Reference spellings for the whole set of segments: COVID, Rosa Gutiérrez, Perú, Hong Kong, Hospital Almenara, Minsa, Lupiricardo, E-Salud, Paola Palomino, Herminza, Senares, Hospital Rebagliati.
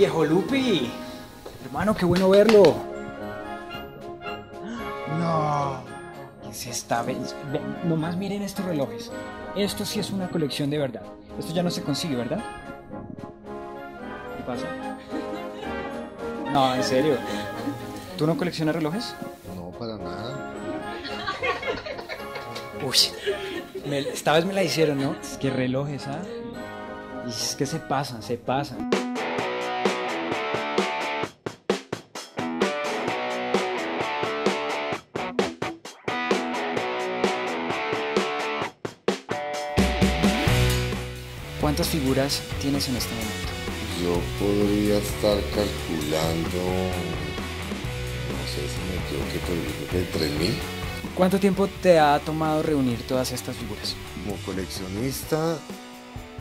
Viejo Lupi, hermano, qué bueno verlo. No, ¿qué es esta? Nomás miren estos relojes. Esto sí es una colección de verdad. Esto ya no se consigue, ¿verdad? ¿Qué pasa? No, en serio. ¿Tú no coleccionas relojes? No, para nada. Uy, esta vez me la hicieron, ¿no? Es que relojes, ¿ah? Y es que se pasan, se pasan. ¿Cuántas figuras tienes en este momento? Yo podría estar calculando, no sé si me equivoqué, pero yo creo que 3.000. ¿Cuánto tiempo te ha tomado reunir todas estas figuras? Como coleccionista,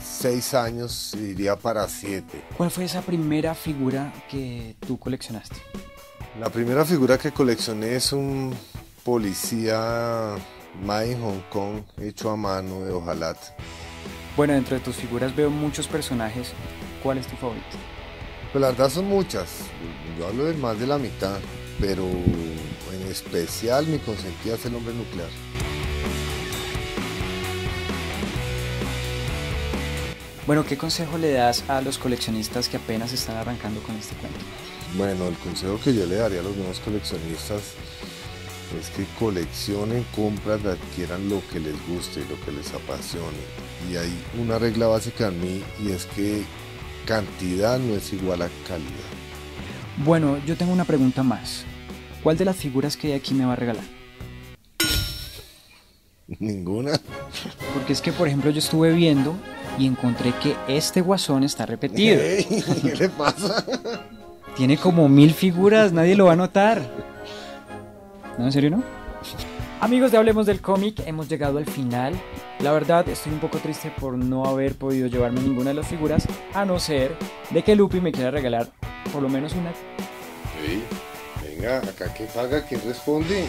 6 años, iría para 7. ¿Cuál fue esa primera figura que tú coleccionaste? La primera figura que coleccioné es un policía Made in Hong Kong, hecho a mano de hojalata. Bueno, dentro de tus figuras veo muchos personajes. ¿Cuál es tu favorito? Pues la verdad son muchas. Yo hablo de más de la mitad, pero en especial mi consentida es el hombre nuclear. Bueno, ¿qué consejo le das a los coleccionistas que apenas están arrancando con este cuento? Bueno, el consejo que yo le daría a los nuevos coleccionistas es que coleccionen, compran, adquieran lo que les guste, lo que les apasione. Y hay una regla básica en mí, y es que cantidad no es igual a calidad. Bueno, yo tengo una pregunta más. ¿Cuál de las figuras que hay aquí me va a regalar? Ninguna. Porque es que, por ejemplo, yo estuve viendo y encontré que este guasón está repetido. Hey, ¿qué le pasa? Tiene como 1000 figuras, nadie lo va a notar. ¿No? ¿En serio no? Amigos de Hablemos del Cómic, hemos llegado al final. La verdad, estoy un poco triste por no haber podido llevarme ninguna de las figuras, a no ser de que Lupi me quiera regalar por lo menos una. Sí, venga, acá que paga, que responde.